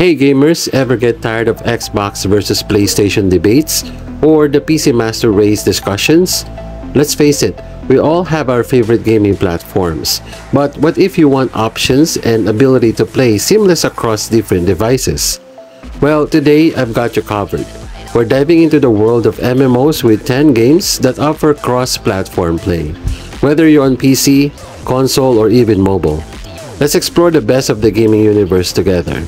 Hey gamers, ever get tired of Xbox versus PlayStation debates or the PC Master Race discussions? Let's face it, we all have our favorite gaming platforms, but what if you want options and ability to play seamless across different devices? Well, today I've got you covered. We're diving into the world of MMOs with 10 games that offer cross-platform play, whether you're on PC, console, or even mobile. Let's explore the best of the gaming universe together.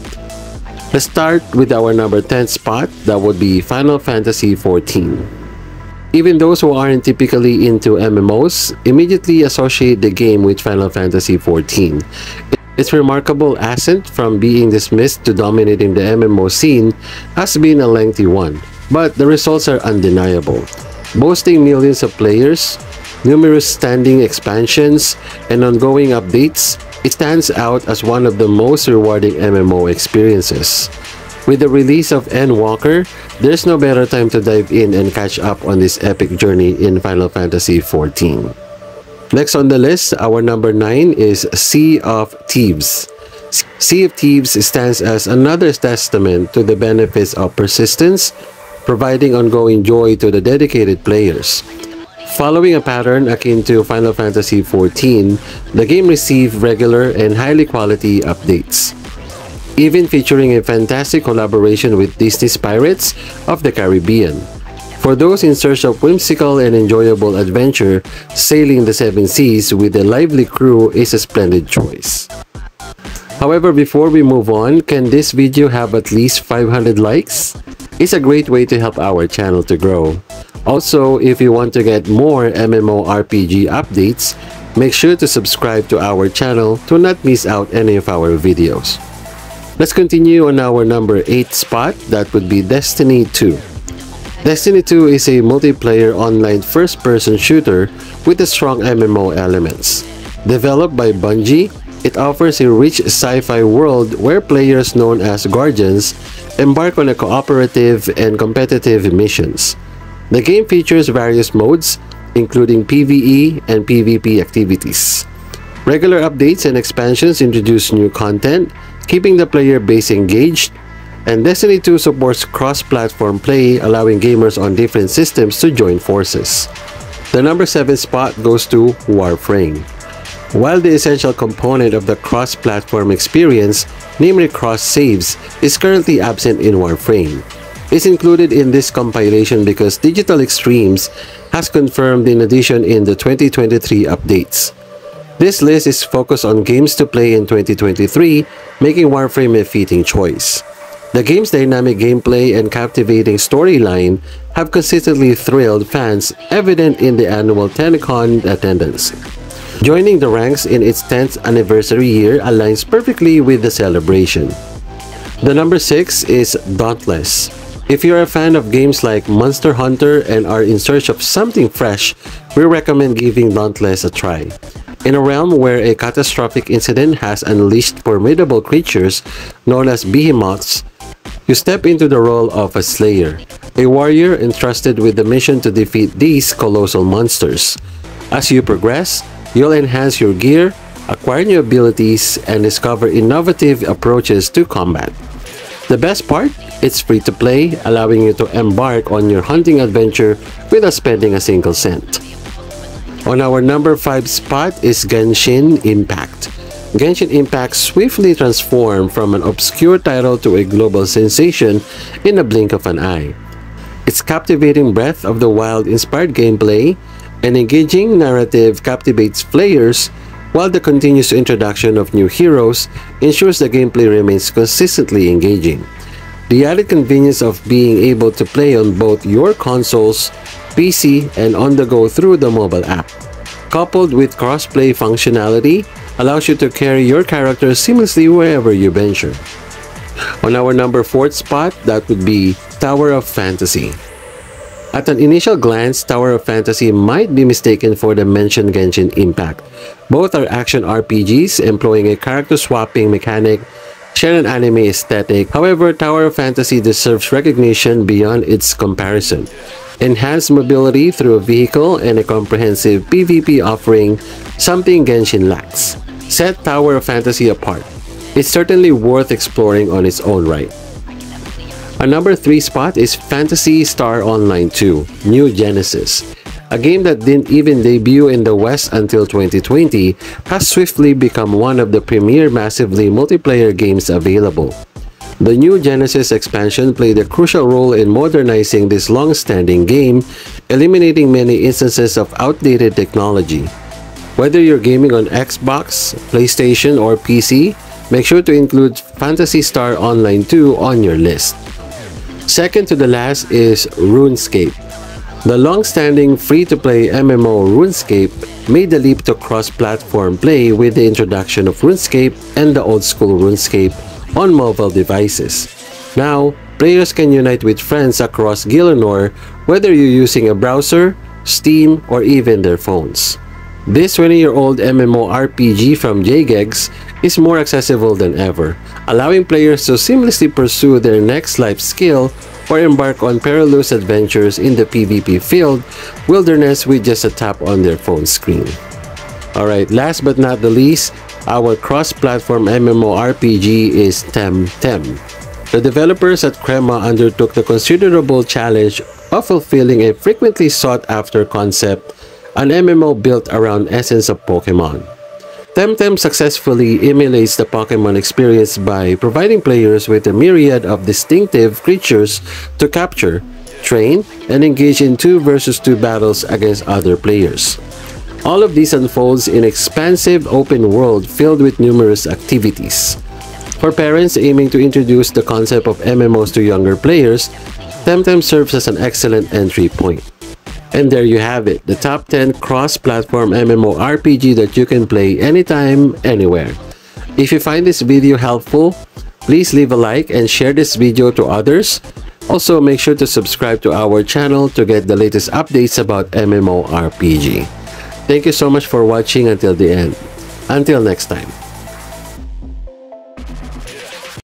Let's start with our number 10 spot, that would be Final Fantasy XIV. Even those who aren't typically into MMOs immediately associate the game with Final Fantasy XIV. Its remarkable ascent from being dismissed to dominating the MMO scene has been a lengthy one, but the results are undeniable. Boasting millions of players, numerous standing expansions, and ongoing updates, it stands out as one of the most rewarding MMO experiences. With the release of Endwalker, there's no better time to dive in and catch up on this epic journey in Final Fantasy XIV. Next on the list, our number 9 is Sea of Thieves. Sea of Thieves stands as another testament to the benefits of persistence, providing ongoing joy to the dedicated players. Following a pattern akin to Final Fantasy XIV, the game received regular and highly quality updates, even featuring a fantastic collaboration with Disney's Pirates of the Caribbean. For those in search of whimsical and enjoyable adventure, sailing the seven seas with a lively crew is a splendid choice. However, before we move on, can this video have at least 500 likes? It's a great way to help our channel to grow. Also, if you want to get more MMORPG updates, make sure to subscribe to our channel to not miss out any of our videos. Let's continue on our number 8 spot, that would be Destiny 2. Destiny 2 is a multiplayer online first-person shooter with a strong MMO elements. Developed by Bungie, it offers a rich sci-fi world where players known as Guardians embark on a cooperative and competitive missions. The game features various modes, including PvE and PvP activities. Regular updates and expansions introduce new content, keeping the player base engaged, and Destiny 2 supports cross-platform play, allowing gamers on different systems to join forces. The number 7 spot goes to Warframe. While the essential component of the cross-platform experience, namely cross-saves, is currently absent in Warframe, is included in this compilation because Digital Extremes has confirmed in addition in the 2023 updates. This list is focused on games to play in 2023, making Warframe a fitting choice. The game's dynamic gameplay and captivating storyline have consistently thrilled fans, evident in the annual TenCon attendance. Joining the ranks in its 10th anniversary year aligns perfectly with the celebration. The number 6 is Dauntless. If you're a fan of games like Monster Hunter and are in search of something fresh, we recommend giving Dauntless a try. In a realm where a catastrophic incident has unleashed formidable creatures known as behemoths, you step into the role of a slayer, a warrior entrusted with the mission to defeat these colossal monsters. As you progress, you'll enhance your gear, acquire new abilities, and discover innovative approaches to combat. The best part? It's free to play, allowing you to embark on your hunting adventure without spending a single cent. On our number 5 spot is Genshin Impact. Genshin Impact swiftly transformed from an obscure title to a global sensation in a blink of an eye. Its captivating breath of the wild-inspired gameplay and engaging narrative captivates players, while the continuous introduction of new heroes ensures the gameplay remains consistently engaging. The added convenience of being able to play on both your consoles, PC, and on the go through the mobile app, coupled with cross-play functionality, allows you to carry your character seamlessly wherever you venture. On our number 4th spot, that would be Tower of Fantasy. At an initial glance, Tower of Fantasy might be mistaken for the mentioned Genshin Impact. Both are action RPGs employing a character-swapping mechanic, share an anime aesthetic. However, Tower of Fantasy deserves recognition beyond its comparison. Enhanced mobility through a vehicle and a comprehensive PvP offering, something Genshin lacks, set Tower of Fantasy apart. It's certainly worth exploring on its own right. Our number 3 spot is Phantasy Star Online 2, New Genesis. A game that didn't even debut in the West until 2020 has swiftly become one of the premier massively multiplayer games available. The New Genesis expansion played a crucial role in modernizing this long-standing game, eliminating many instances of outdated technology. Whether you're gaming on Xbox, PlayStation, or PC, make sure to include Phantasy Star Online 2 on your list. Second to the last is RuneScape. The long-standing free-to-play MMO RuneScape made the leap to cross-platform play with the introduction of RuneScape and the old-school RuneScape on mobile devices. Now, players can unite with friends across Gielinor, whether you're using a browser, Steam, or even their phones. This 20-year-old MMORPG from Jagex is more accessible than ever, allowing players to seamlessly pursue their next life skill or embark on perilous adventures in the PvP field wilderness with just a tap on their phone screen. Alright, last but not the least, our cross-platform MMORPG is Temtem. The developers at Crema undertook the considerable challenge of fulfilling a frequently sought-after concept, an MMO built around the essence of Pokemon. Temtem successfully emulates the Pokemon experience by providing players with a myriad of distinctive creatures to capture, train, and engage in 2-versus-2 battles against other players. All of this unfolds in an expansive open world filled with numerous activities. For parents aiming to introduce the concept of MMOs to younger players, Temtem serves as an excellent entry point. And there you have it, the top 10 cross-platform MMORPG that you can play anytime, anywhere. If you find this video helpful, please leave a like and share this video to others. Also, make sure to subscribe to our channel to get the latest updates about MMORPG. Thank you so much for watching until the end. Until next time.